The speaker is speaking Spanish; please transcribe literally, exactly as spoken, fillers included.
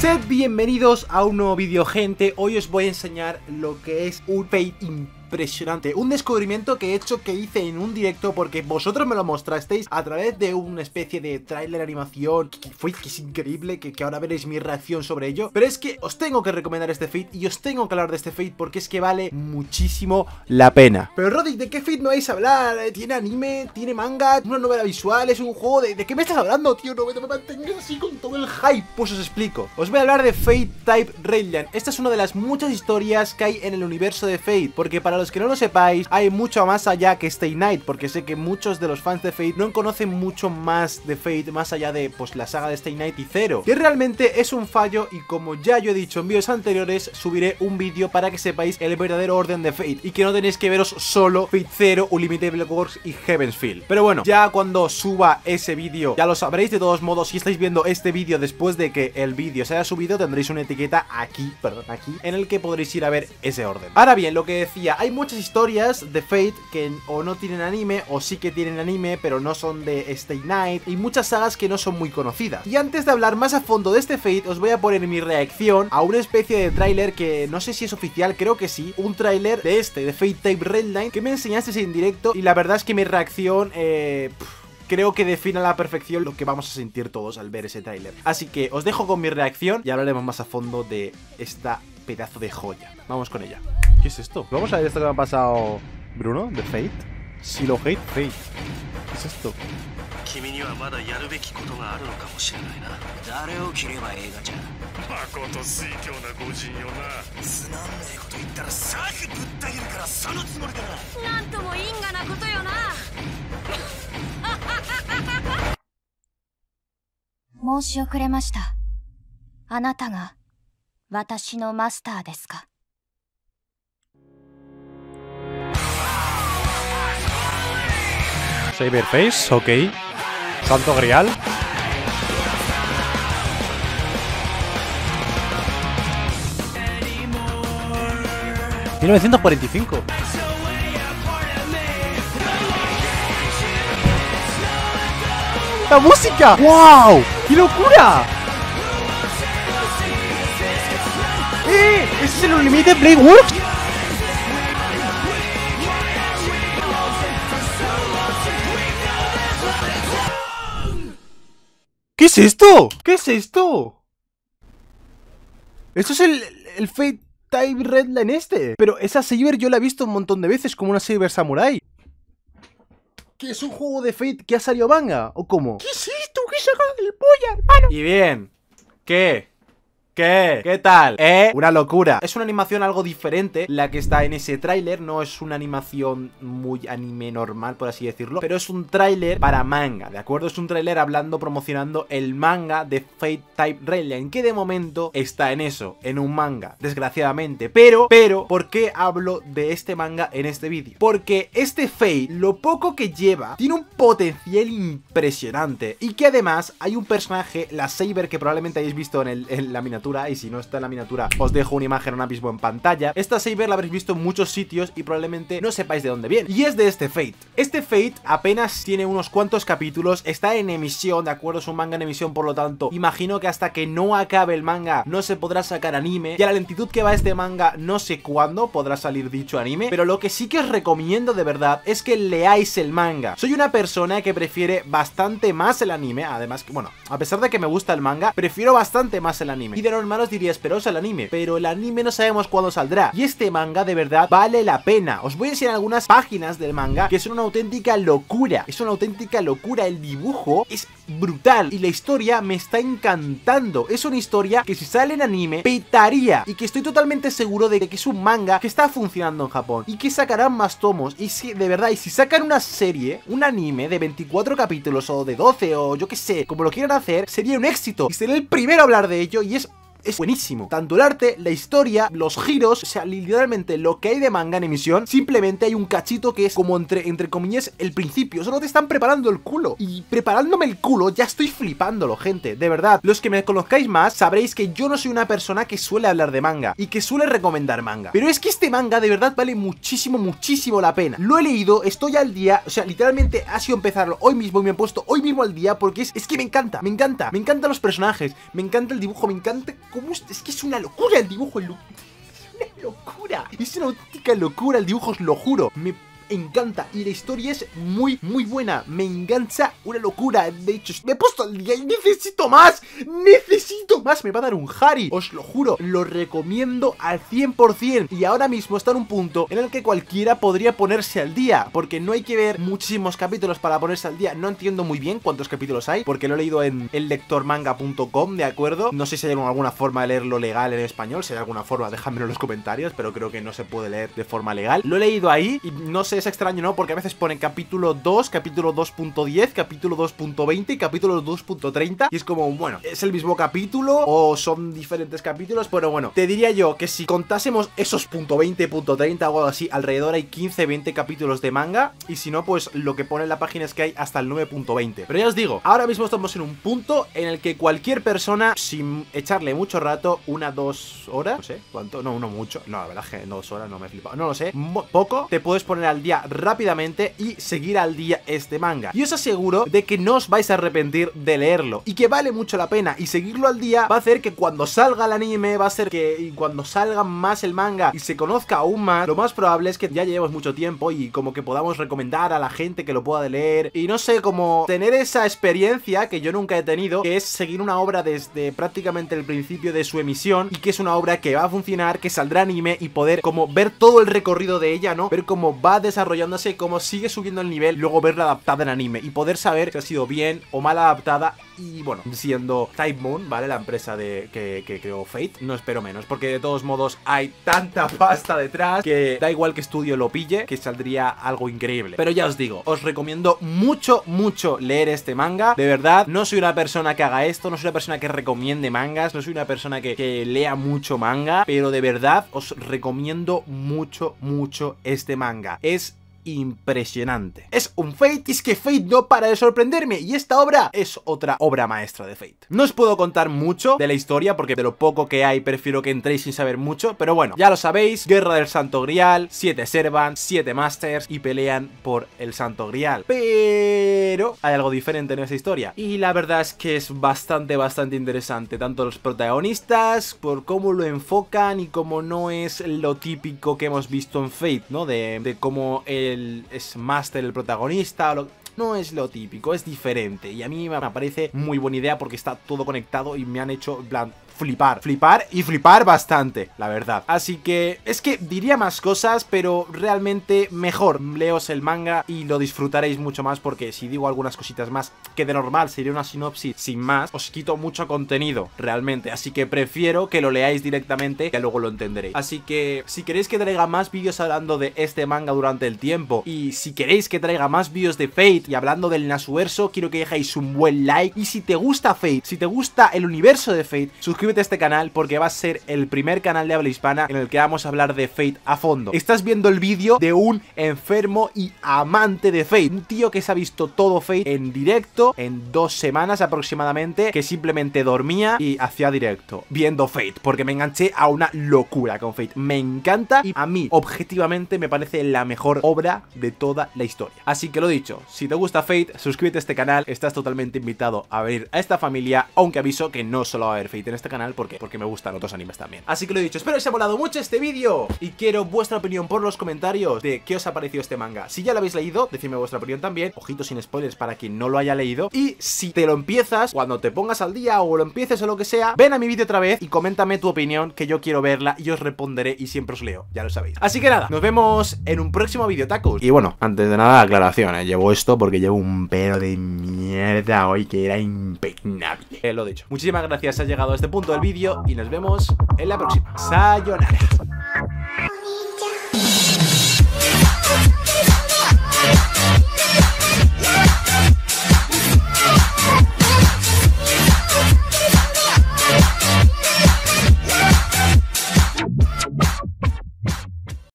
Sed bienvenidos a un nuevo vídeo, gente. Hoy os voy a enseñar lo que es un Fate impresionante, un descubrimiento que he hecho, que hice en un directo porque vosotros me lo mostrasteis a través de una especie de tráiler, animación, que, que fue que es increíble, que, que ahora veréis mi reacción sobre ello. Pero es que os tengo que recomendar este Fate y os tengo que hablar de este Fate porque es que vale muchísimo la pena. Pero Roddy, ¿de qué Fate no vais a hablar? ¿Tiene anime? ¿Tiene manga? ¿Una novela visual? ¿Es un juego? ¿De, de qué me estás hablando, tío? No me mantengas así con todo el hype. Pues os explico. Os voy a hablar de Fate Type Redline. Esta es una de las muchas historias que hay en el universo de Fate, porque para los que no lo sepáis, hay mucho más allá que Stay Night, porque sé que muchos de los fans de Fate no conocen mucho más de Fate, más allá de, pues, la saga de Stay Night y Zero, que realmente es un fallo. Y como ya yo he dicho en vídeos anteriores, subiré un vídeo para que sepáis el verdadero orden de Fate y que no tenéis que veros solo Fate Zero, Unlimited Blade Works y Heaven's Feel. Pero bueno, ya cuando suba ese vídeo ya lo sabréis. De todos modos, si estáis viendo este vídeo después de que el vídeo se haya subido, tendréis una etiqueta aquí, perdón, aquí, en el que podréis ir a ver ese orden. Ahora bien, lo que decía, hay muchas historias de Fate que o no tienen anime, o sí que tienen anime, pero no son de Stay Night, y muchas sagas que no son muy conocidas. Y antes de hablar más a fondo de este Fate, os voy a poner mi reacción a una especie de tráiler que no sé si es oficial, creo que sí, un tráiler de este, de Fate Type Redline, que me enseñasteis en directo, y la verdad es que mi reacción, eh... Pff, creo que define a la perfección lo que vamos a sentir todos al ver ese tráiler. Así que os dejo con mi reacción y hablaremos más a fondo de esta pedazo de joya. Vamos con ella. ¿Qué es esto? Vamos a ver esto que me ha pasado Bruno, de Fate. Si lo hate, Fate. ¿Qué es esto? Saber face, ok. Santo Grial. mil novecientos cuarenta y cinco. ¡La música! ¡Wow! ¡Qué locura! ¡Eh! ¡Ese es el Unlimited Blade Works! ¿Qué es esto? ¿Qué es esto? Esto es el, el Fate Type Redline este. Pero esa Saber yo la he visto un montón de veces, como una Saber Samurai. ¿Que es un juego de Fate que ha salido manga? ¿O cómo? ¿Qué es esto? ¿Qué sacado del polla, hermano? Y bien, ¿qué? ¿Qué? ¿Qué tal? ¿Eh? Una locura. Es una animación algo diferente la que está en ese tráiler. No es una animación muy anime normal, por así decirlo, pero es un tráiler para manga, ¿de acuerdo? Es un tráiler hablando, promocionando el manga de Fate Type Redline, que de momento está en eso, en un manga, desgraciadamente. Pero, pero, ¿por qué hablo de este manga en este vídeo? Porque este Fate, lo poco que lleva, tiene un potencial impresionante. Y que además hay un personaje, la Saber, que probablemente hayáis visto en, el, en la miniatura. Y si no está en la miniatura, os dejo una imagen ahora mismo en pantalla. Esta Saber la habréis visto en muchos sitios y probablemente no sepáis de dónde viene. Y es de este Fate. Este Fate apenas tiene unos cuantos capítulos, está en emisión, ¿de acuerdo? Es un manga en emisión, por lo tanto, imagino que hasta que no acabe el manga no se podrá sacar anime. Y a la lentitud que va este manga, no sé cuándo podrá salir dicho anime. Pero lo que sí que os recomiendo de verdad es que leáis el manga. Soy una persona que prefiere bastante más el anime. Además, bueno, a pesar de que me gusta el manga, prefiero bastante más el anime. Y de normal os diría, esperaos el anime, pero el anime no sabemos cuándo saldrá, y este manga de verdad vale la pena. Os voy a enseñar algunas páginas del manga que son una auténtica locura, es una auténtica locura, el dibujo es brutal y la historia me está encantando. Es una historia que si sale en anime petaría, y que estoy totalmente seguro de que es un manga que está funcionando en Japón y que sacarán más tomos. Y si de verdad, y si sacan una serie, un anime de veinticuatro capítulos o de doce o yo que sé, como lo quieran hacer, sería un éxito y seré el primero a hablar de ello. Y es es buenísimo. Tanto el arte, la historia, los giros, o sea, literalmente lo que hay de manga en emisión, simplemente hay un cachito que es como entre, entre comillas el principio. Solo te están preparando el culo. Y preparándome el culo ya estoy flipándolo, gente. De verdad, los que me conozcáis más sabréis que yo no soy una persona que suele hablar de manga y que suele recomendar manga. Pero es que este manga de verdad vale muchísimo, muchísimo la pena. Lo he leído, estoy al día, o sea, literalmente ha sido empezarlo hoy mismo y me he puesto hoy mismo al día porque es, es que me encanta, me encanta, me encantan los personajes, me encanta el dibujo, me encanta cómo es, es que es una locura el dibujo, el, es una locura, es una auténtica locura el dibujo, os lo juro, me encanta y la historia es muy, muy buena, me engancha una locura, de hecho, me he puesto al día y necesito más, necesito más, me va a dar un Hari, os lo juro, lo recomiendo al cien por cien y ahora mismo está en un punto en el que cualquiera podría ponerse al día, porque no hay que ver muchísimos capítulos para ponerse al día, no entiendo muy bien cuántos capítulos hay, porque lo he leído en el lector manga punto com, ¿de acuerdo? No sé si hay alguna forma de leerlo legal en español, si hay alguna forma, dejadmelo en los comentarios, pero creo que no se puede leer de forma legal, lo he leído ahí y no sé, es extraño, ¿no? Porque a veces ponen capítulo dos, capítulo dos punto diez, capítulo dos punto veinte y capítulo dos punto treinta. Y es como, bueno, ¿es el mismo capítulo o son diferentes capítulos? Pero bueno, te diría yo que si contásemos esos punto veinte, punto treinta o algo así, alrededor hay quince, veinte capítulos de manga. Y si no, pues lo que pone en la página es que hay hasta el nueve punto veinte. Pero ya os digo, ahora mismo estamos en un punto en el que cualquier persona, sin echarle mucho rato, una, dos horas, no sé, ¿cuánto? No, uno mucho. No, la verdad es que no, dos horas no me he flipado. No lo sé, poco, te puedes poner al día rápidamente y seguir al día este manga. Y os aseguro de que no os vais a arrepentir de leerlo y que vale mucho la pena, y seguirlo al día va a hacer que cuando salga el anime, va a hacer que y cuando salga más el manga y se conozca aún más, lo más probable es que ya llevemos mucho tiempo y como que podamos recomendar a la gente que lo pueda leer y no sé, como tener esa experiencia que yo nunca he tenido, que es seguir una obra desde prácticamente el principio de su emisión y que es una obra que va a funcionar, que saldrá anime y poder como ver todo el recorrido de ella, ¿no? Ver cómo va desarrollándose desarrollándose, como sigue subiendo el nivel, luego verla adaptada en anime y poder saber si ha sido bien o mal adaptada. Y bueno, siendo Type Moon, ¿vale? La empresa de que, que creó Fate, no espero menos, porque de todos modos hay tanta pasta detrás que da igual que estudio lo pille, que saldría algo increíble. Pero ya os digo, os recomiendo mucho, mucho leer este manga. De verdad, no soy una persona que haga esto, no soy una persona que recomiende mangas, no soy una persona que, que lea mucho manga, pero de verdad os recomiendo mucho, mucho este manga. Es impresionante. Es un Fate y es que Fate no para de sorprenderme y esta obra es otra obra maestra de Fate. No os puedo contar mucho de la historia porque de lo poco que hay prefiero que entréis sin saber mucho, pero bueno, ya lo sabéis, guerra del Santo Grial, siete Servants, siete Masters y pelean por el Santo Grial. Pero hay algo diferente en esa historia y la verdad es que es bastante, bastante interesante, tanto los protagonistas, por cómo lo enfocan y cómo no es lo típico que hemos visto en Fate, ¿no? De, de cómo el es Master el protagonista, lo... no es lo típico, es diferente y a mí me parece muy buena idea porque está todo conectado y me han hecho, en plan, flipar, flipar y flipar bastante, la verdad. Así que es que diría más cosas, pero realmente mejor leos el manga y lo disfrutaréis mucho más, porque si digo algunas cositas más que de normal sería una sinopsis sin más, os quito mucho contenido realmente, así que prefiero que lo leáis directamente, que luego lo entenderéis. Así que si queréis que traiga más vídeos hablando de este manga durante el tiempo y si queréis que traiga más vídeos de Fate y hablando del Nasuverso, quiero que dejéis un buen like y si te gusta Fate, si te gusta el universo de Fate, suscríbete a este canal porque va a ser el primer canal de habla hispana en el que vamos a hablar de Fate a fondo. Estás viendo el vídeo de un enfermo y amante de Fate, un tío que se ha visto todo Fate en directo en dos semanas aproximadamente, que simplemente dormía y hacía directo viendo Fate, porque me enganché a una locura con Fate, me encanta y a mí objetivamente me parece la mejor obra de toda la historia. Así que lo dicho, si te gusta Fate, suscríbete a este canal, estás totalmente invitado a venir a esta familia, aunque aviso que no solo va a haber Fate en este canal porque, porque me gustan otros animes también. Así que lo he dicho, espero que os haya molado mucho este vídeo y quiero vuestra opinión por los comentarios de qué os ha parecido este manga. Si ya lo habéis leído, decidme vuestra opinión también, ojito sin spoilers para quien no lo haya leído, y si te lo empiezas, cuando te pongas al día o lo empieces o lo que sea, ven a mi vídeo otra vez y coméntame tu opinión, que yo quiero verla y os responderé y siempre os leo, ya lo sabéis. Así que nada, nos vemos en un próximo vídeo, tacos. Y bueno, antes de nada, aclaración, ¿eh? Llevo esto porque llevo un pelo de mierda hoy que era impecable. Eh, lo dicho, muchísimas gracias, has llegado a este punto del vídeo y nos vemos en la próxima. Sayonara.